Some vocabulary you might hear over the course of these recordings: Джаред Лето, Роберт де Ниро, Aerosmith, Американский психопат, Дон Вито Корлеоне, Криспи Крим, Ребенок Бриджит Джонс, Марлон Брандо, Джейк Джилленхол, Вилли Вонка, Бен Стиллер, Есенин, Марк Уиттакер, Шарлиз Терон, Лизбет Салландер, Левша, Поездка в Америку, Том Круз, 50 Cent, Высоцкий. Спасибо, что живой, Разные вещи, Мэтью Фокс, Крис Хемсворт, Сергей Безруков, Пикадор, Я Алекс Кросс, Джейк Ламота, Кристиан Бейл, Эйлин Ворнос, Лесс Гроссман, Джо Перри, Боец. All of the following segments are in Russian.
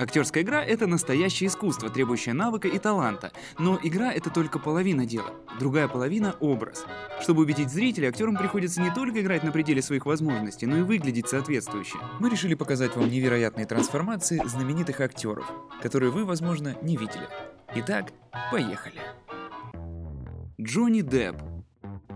Актерская игра — это настоящее искусство, требующее навыка и таланта. Но игра — это только половина дела. Другая половина — образ. Чтобы убедить зрителя, актерам приходится не только играть на пределе своих возможностей, но и выглядеть соответствующе. Мы решили показать вам невероятные трансформации знаменитых актеров, которые вы, возможно, не видели. Итак, поехали. Джонни Депп.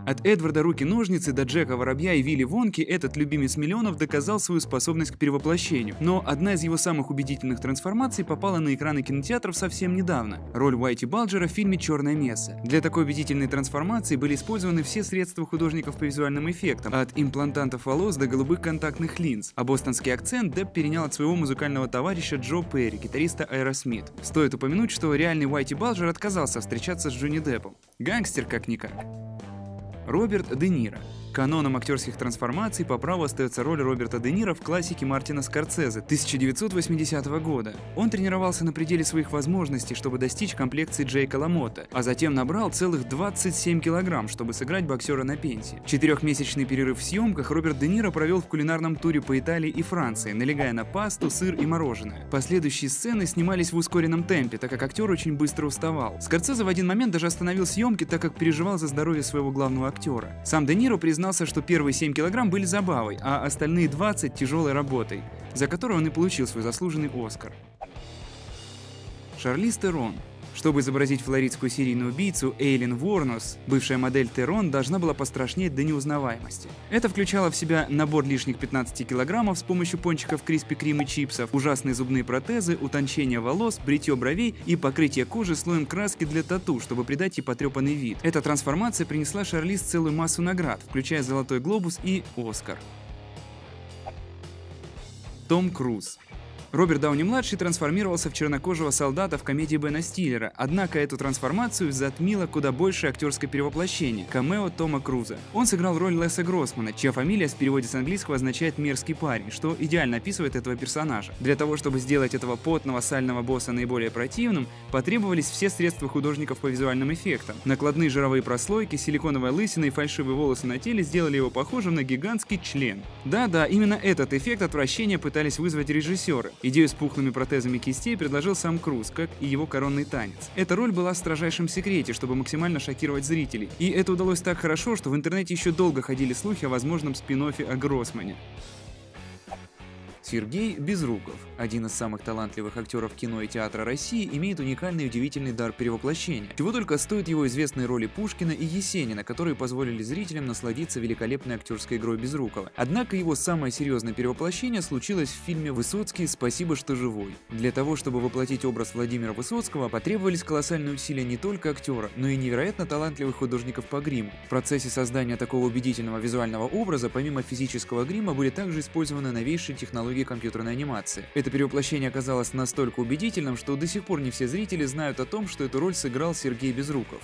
От Эдварда Руки-ножницы до Джека Воробья и Вилли Вонки этот любимец миллионов доказал свою способность к перевоплощению. Но одна из его самых убедительных трансформаций попала на экраны кинотеатров совсем недавно – роль Уайти Балджера в фильме «Черная месса». Для такой убедительной трансформации были использованы все средства художников по визуальным эффектам – от имплантантов волос до голубых контактных линз. А бостонский акцент Депп перенял от своего музыкального товарища Джо Перри, гитариста Aerosmith. Стоит упомянуть, что реальный Уайти Балджер отказался встречаться с Джонни Деппом. Гангстер как-никак. Роберт де Ниро. Каноном актерских трансформаций по праву остается роль Роберта де Ниро в классике Мартина Скорсезе 1980 года. Он тренировался на пределе своих возможностей, чтобы достичь комплекции Джейка Ламота, а затем набрал целых 27 килограмм, чтобы сыграть боксера на пенсии. Четырехмесячный перерыв в съемках Роберт де Ниро провел в кулинарном туре по Италии и Франции, налегая на пасту, сыр и мороженое. Последующие сцены снимались в ускоренном темпе, так как актер очень быстро уставал. Скорсезе в один момент даже остановил съемки, так как переживал за здоровье своего главного актера. Сам де Ниро признал, что первые 7 килограмм были забавой, а остальные 20 – тяжелой работой, за которую он и получил свой заслуженный Оскар. Шарлиз Терон. Чтобы изобразить флоридскую серийную убийцу, Эйлин Ворнос, бывшая модель Терон, должна была пострашнеть до неузнаваемости. Это включало в себя набор лишних 15 килограммов с помощью пончиков Криспи Крим и чипсов, ужасные зубные протезы, утончение волос, бритье бровей и покрытие кожи слоем краски для тату, чтобы придать ей потрепанный вид. Эта трансформация принесла Шарлиз целую массу наград, включая «Золотой глобус» и «Оскар». Том Круз. Роберт Дауни-младший трансформировался в чернокожего солдата в комедии Бена Стиллера, однако эту трансформацию затмило куда большее актерское перевоплощение – камео Тома Круза. Он сыграл роль Лесса Гроссмана, чья фамилия в переводе с английского означает «мерзкий парень», что идеально описывает этого персонажа. Для того, чтобы сделать этого потного, сального босса наиболее противным, потребовались все средства художников по визуальным эффектам. Накладные жировые прослойки, силиконовая лысина и фальшивые волосы на теле сделали его похожим на гигантский член. Да-да, именно этот эффект отвращения пытались вызвать режиссеры. Идею с пухлыми протезами кистей предложил сам Круз, как и его коронный танец. Эта роль была в строжайшем секрете, чтобы максимально шокировать зрителей. И это удалось так хорошо, что в интернете еще долго ходили слухи о возможном спин-оффе о Гроссмане. Сергей Безруков, один из самых талантливых актеров кино и театра России, имеет уникальный и удивительный дар перевоплощения. Чего только стоят его известные роли Пушкина и Есенина, которые позволили зрителям насладиться великолепной актерской игрой Безрукова. Однако его самое серьезное перевоплощение случилось в фильме «Высоцкий. Спасибо, что живой». Для того, чтобы воплотить образ Владимира Высоцкого, потребовались колоссальные усилия не только актера, но и невероятно талантливых художников по гриму. В процессе создания такого убедительного визуального образа, помимо физического грима, были также использованы новейшие технологии компьютерной анимации. Это перевоплощение оказалось настолько убедительным, что до сих пор не все зрители знают о том, что эту роль сыграл Сергей Безруков.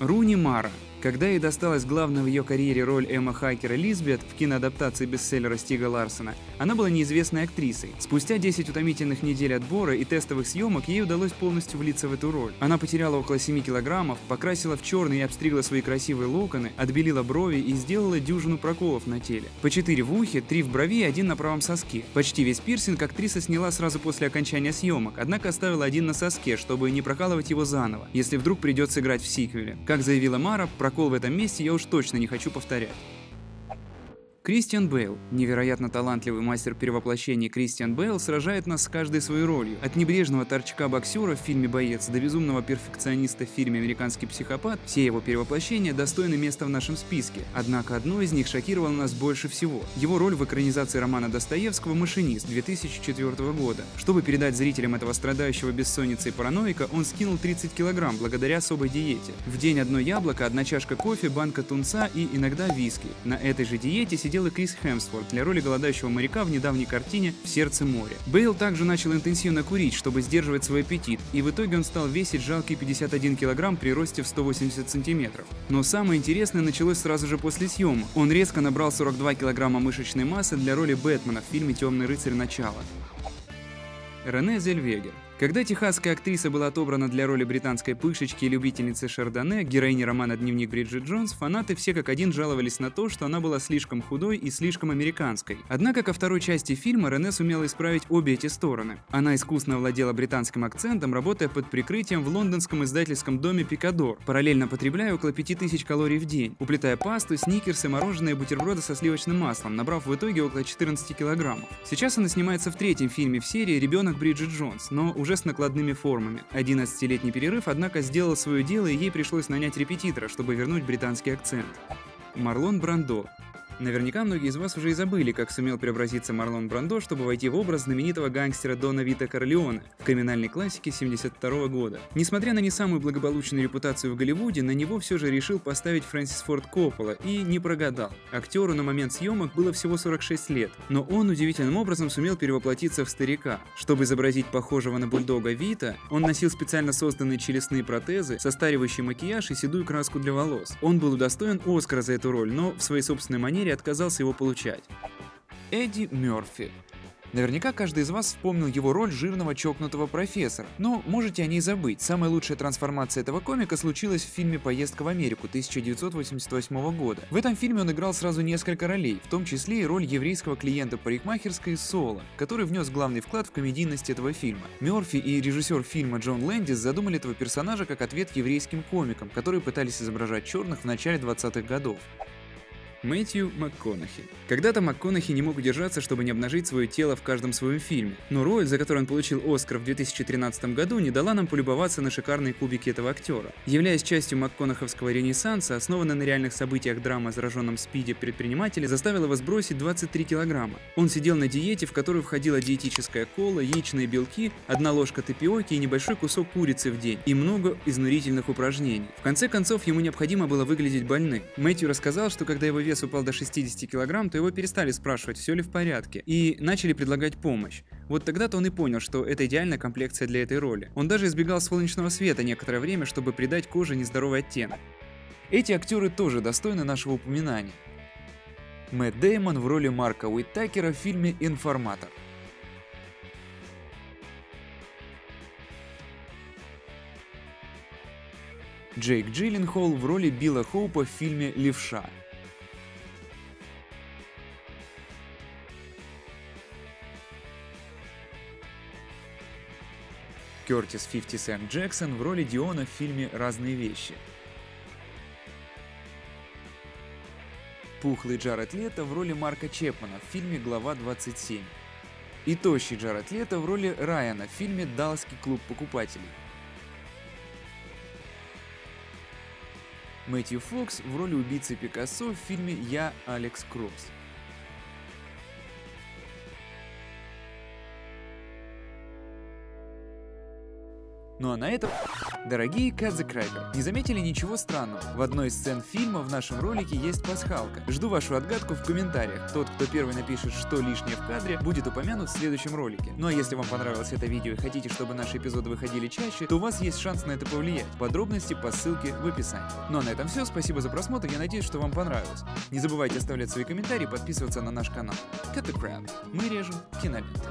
Руни Мара. Когда ей досталась главная в ее карьере роль Эмма Хакера Лизбет в киноадаптации бестселлера Стига Ларсена, она была неизвестной актрисой. Спустя 10 утомительных недель отбора и тестовых съемок ей удалось полностью влиться в эту роль. Она потеряла около 7 килограммов, покрасила в черный и обстригла свои красивые локоны, отбелила брови и сделала дюжину проколов на теле. По 4 в ухе, 3 в брови и 1 на правом соске. Почти весь пирсинг актриса сняла сразу после окончания съемок, однако оставила 1 на соске, чтобы не прокалывать его заново, если вдруг придется играть в сиквеле. Как заявила Мара, прокол в этом месте я уж точно не хочу повторять. Кристиан Бейл. Невероятно талантливый мастер перевоплощения Кристиан Бейл сражает нас с каждой своей ролью. От небрежного торчка-боксера в фильме «Боец» до безумного перфекциониста в фильме «Американский психопат» все его перевоплощения достойны места в нашем списке. Однако одно из них шокировало нас больше всего. Его роль в экранизации романа Достоевского «Машинист» 2004 года. Чтобы передать зрителям этого страдающего бессонницей параноика, он скинул 30 килограмм благодаря особой диете. В день одно яблоко, одна чашка кофе, банка тунца и иногда виски. На этой же диете сидел и Крис Хемсворт для роли голодающего моряка в недавней картине «В сердце моря». Бейл также начал интенсивно курить, чтобы сдерживать свой аппетит, и в итоге он стал весить жалкие 51 килограмм при росте в 180 сантиметров. Но самое интересное началось сразу же после съемок. Он резко набрал 42 килограмма мышечной массы для роли Бэтмена в фильме «Темный рыцарь. Начало». Рене Зельвегер. Когда техасская актриса была отобрана для роли британской пышечки и любительницы шардоне, героини романа «Дневник Бриджит Джонс», фанаты все как один жаловались на то, что она была слишком худой и слишком американской. Однако ко второй части фильма Рене сумела исправить обе эти стороны. Она искусно владела британским акцентом, работая под прикрытием в лондонском издательском доме «Пикадор», параллельно потребляя около 5000 калорий в день, уплетая пасту, сникерсы, мороженое и бутерброды со сливочным маслом, набрав в итоге около 14 килограммов. Сейчас она снимается в третьем фильме в серии «Ребенок Бриджит Джонс», но уже с накладными формами. 11-летний перерыв, однако, сделал свое дело, и ей пришлось нанять репетитора, чтобы вернуть британский акцент. Марлон Брандо. Наверняка многие из вас уже и забыли, как сумел преобразиться Марлон Брандо, чтобы войти в образ знаменитого гангстера Дона Вита Корлеоне в криминальной классике 1972 года. Несмотря на не самую благополучную репутацию в Голливуде, на него все же решил поставить Фрэнсис Форд Коппола и не прогадал. Актеру на момент съемок было всего 46 лет, но он удивительным образом сумел перевоплотиться в старика. Чтобы изобразить похожего на бульдога Вита, он носил специально созданные челюстные протезы, состаривающий макияж и седую краску для волос. Он был удостоен Оскара за эту роль, но в своей собственной манере отказался его получать. Эдди Мёрфи. Наверняка каждый из вас вспомнил его роль жирного чокнутого профессора, но можете о ней забыть. Самая лучшая трансформация этого комика случилась в фильме «Поездка в Америку» 1988 года. В этом фильме он играл сразу несколько ролей, в том числе и роль еврейского клиента парикмахерской Соло, который внес главный вклад в комедийность этого фильма. Мёрфи и режиссер фильма Джон Лэндис задумали этого персонажа как ответ еврейским комикам, которые пытались изображать черных в начале 20-х годов. Мэтью МакКонахи. Когда-то МакКонахи не мог удержаться, чтобы не обнажить свое тело в каждом своем фильме, но роль, за которую он получил Оскар в 2013 году, не дала нам полюбоваться на шикарные кубики этого актера. Являясь частью МакКонаховского ренессанса, основанная на реальных событиях драма о зараженном СПИДе предпринимателя заставила его сбросить 23 килограмма. Он сидел на диете, в которую входила диетическая кола, яичные белки, одна ложка тапиоки и небольшой кусок курицы в день, и много изнурительных упражнений. В конце концов, ему необходимо было выглядеть больным. Мэтью рассказал, что когда его вес упал до 60 килограмм, то его перестали спрашивать, все ли в порядке, и начали предлагать помощь. Вот тогда-то он и понял, что это идеальная комплекция для этой роли. Он даже избегал солнечного света некоторое время, чтобы придать коже нездоровый оттенок. Эти актеры тоже достойны нашего упоминания. Мэтт Дэймон в роли Марка Уиттакера в фильме «Информатор». Джейк Джилленхол в роли Билла Хоупа в фильме «Левша». Кёртис «50 Cent» Джексон в роли Диона в фильме «Разные вещи». Пухлый Джаред Лето в роли Марка Чепмана в фильме «Глава 27». И тощий Джаред Лето в роли Райана в фильме «Далласский клуб покупателей». Мэтью Фокс в роли убийцы Пикассо в фильме «Я, Алекс Кросс». Ну а на этом, дорогие Cut The Crap, не заметили ничего странного? В одной из сцен фильма в нашем ролике есть пасхалка. Жду вашу отгадку в комментариях. Тот, кто первый напишет, что лишнее в кадре, будет упомянут в следующем ролике. Ну а если вам понравилось это видео и хотите, чтобы наши эпизоды выходили чаще, то у вас есть шанс на это повлиять. Подробности по ссылке в описании. Ну а на этом все. Спасибо за просмотр. Я надеюсь, что вам понравилось. Не забывайте оставлять свои комментарии и подписываться на наш канал. Cut The Crap. Мы режем киноленты.